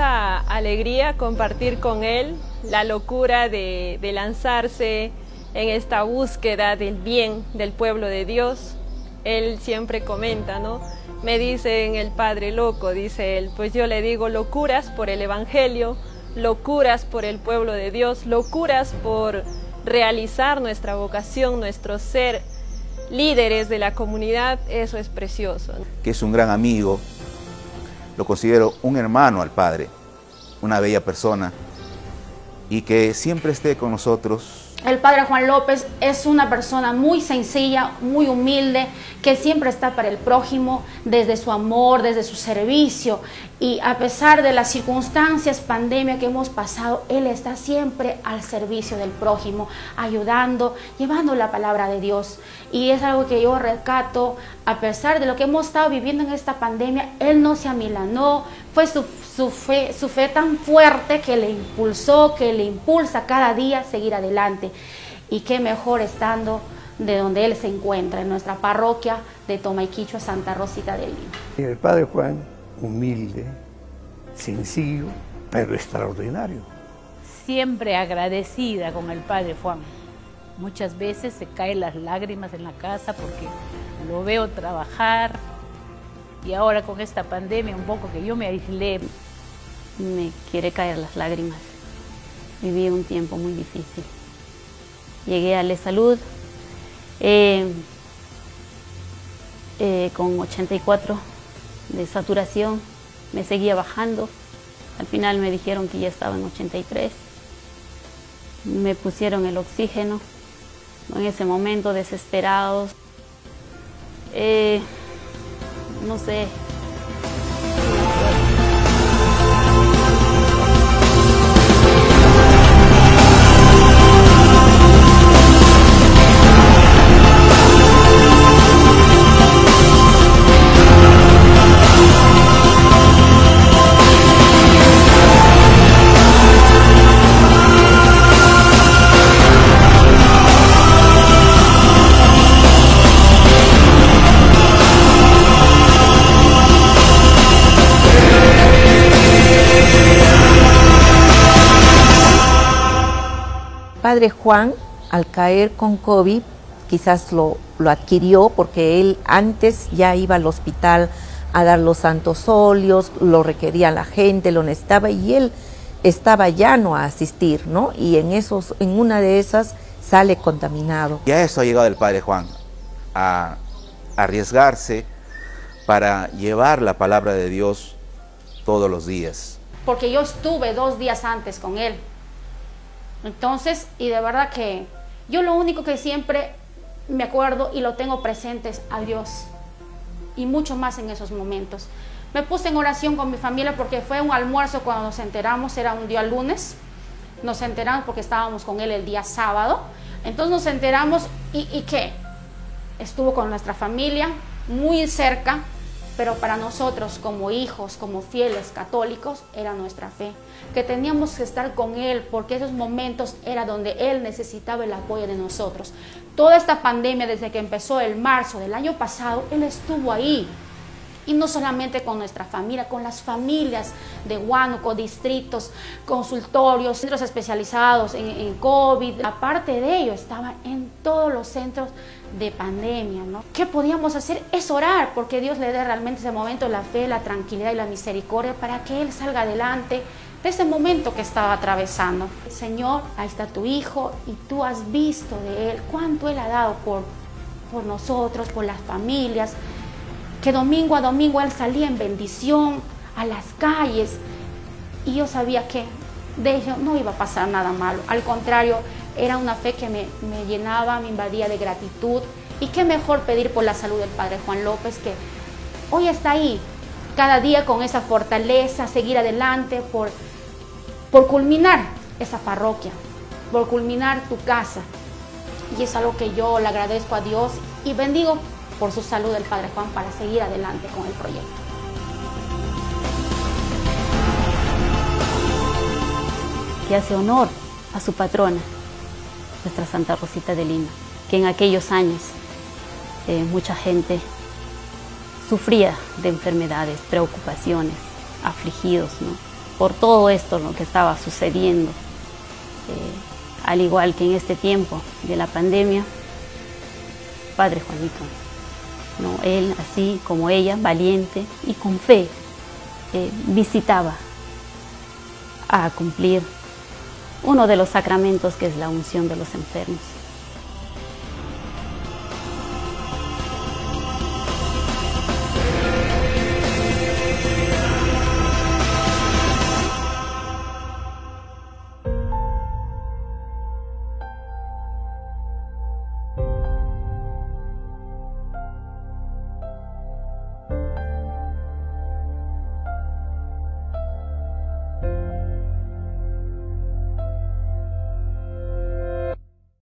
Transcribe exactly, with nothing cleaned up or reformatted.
inmensa alegría compartir con él la locura de, de lanzarse en esta búsqueda del bien del pueblo de Dios. Él siempre comenta, ¿no? Me dicen el padre loco, dice él, pues yo le digo locuras por el Evangelio, locuras por el pueblo de Dios, locuras por realizar nuestra vocación, nuestro ser líderes de la comunidad, eso es precioso. Que es un gran amigo, lo considero un hermano al padre, una bella persona y que siempre esté con nosotros. El padre Juan López es una persona muy sencilla, muy humilde, que siempre está para el prójimo, desde su amor, desde su servicio. Y a pesar de las circunstancias, pandemia que hemos pasado, él está siempre al servicio del prójimo, ayudando, llevando la palabra de Dios. Y es algo que yo rescato, a pesar de lo que hemos estado viviendo en esta pandemia, él no se amilanó, fue su, su, fe, su fe tan fuerte que le impulsó, que le impulsa cada día a seguir adelante. Y qué mejor estando de donde él se encuentra, en nuestra parroquia de Tomayquichua, Santa Rosita del Lima. El padre Juan, humilde, sencillo, pero extraordinario. Siempre agradecida con el padre Juan. Muchas veces se caen las lágrimas en la casa porque lo veo trabajar. Y ahora con esta pandemia, un poco que yo me aislé, me quiere caer las lágrimas. Viví un tiempo muy difícil. Llegué a la salud eh, eh, con ochenta y cuatro de saturación. Me seguía bajando. Al final me dijeron que ya estaba en ochenta y tres. Me pusieron el oxígeno. En ese momento, desesperados. Eh, No sé. Padre Juan, al caer con COVID, quizás lo, lo adquirió porque él antes ya iba al hospital a dar los santos óleos, lo requería la gente, lo necesitaba y él estaba llano a asistir, ¿no? Y en, esos, en una de esas sale contaminado. Y a eso ha llegado el padre Juan, a arriesgarse para llevar la palabra de Dios todos los días. Porque yo estuve dos días antes con él. Entonces, y de verdad que yo lo único que siempre me acuerdo y lo tengo presente es a Dios. Y mucho más en esos momentos. Me puse en oración con mi familia porque fue un almuerzo cuando nos enteramos, era un día lunes. Nos enteramos porque estábamos con él el día sábado. Entonces nos enteramos y, y ¿qué? Estuvo con nuestra familia, muy cerca. Pero para nosotros, como hijos, como fieles católicos, era nuestra fe. Que teníamos que estar con él, porque esos momentos era donde él necesitaba el apoyo de nosotros. Toda esta pandemia, desde que empezó el marzo del año pasado, él estuvo ahí. Y no solamente con nuestra familia, con las familias de Huánuco, distritos, consultorios, centros especializados en, en COVID. Aparte de ello, estaba en todos los centros de pandemia, ¿no? ¿Qué podíamos hacer? Es orar, porque Dios le dé realmente ese momento la fe, la tranquilidad y la misericordia para que él salga adelante de ese momento que estaba atravesando. Señor, ahí está tu hijo y tú has visto de él cuánto él ha dado por, por nosotros, por las familias. Que domingo a domingo él salía en bendición a las calles y yo sabía que de ello no iba a pasar nada malo. Al contrario, era una fe que me, me llenaba, me invadía de gratitud. Y qué mejor pedir por la salud del padre Juan López, que hoy está ahí, cada día con esa fortaleza, seguir adelante por, por culminar esa parroquia, por culminar tu casa. Y es algo que yo le agradezco a Dios y bendigo por su salud del padre Juan para seguir adelante con el proyecto. Que hace honor a su patrona, nuestra Santa Rosita de Lima, que en aquellos años eh, mucha gente sufría de enfermedades, preocupaciones, afligidos, ¿no? por todo esto lo que estaba sucediendo. Eh, al igual que en este tiempo de la pandemia, Padre Juanito, ¿no? Él, así como ella, valiente y con fe, eh, visitaba a cumplir uno de los sacramentos que es la unción de los enfermos.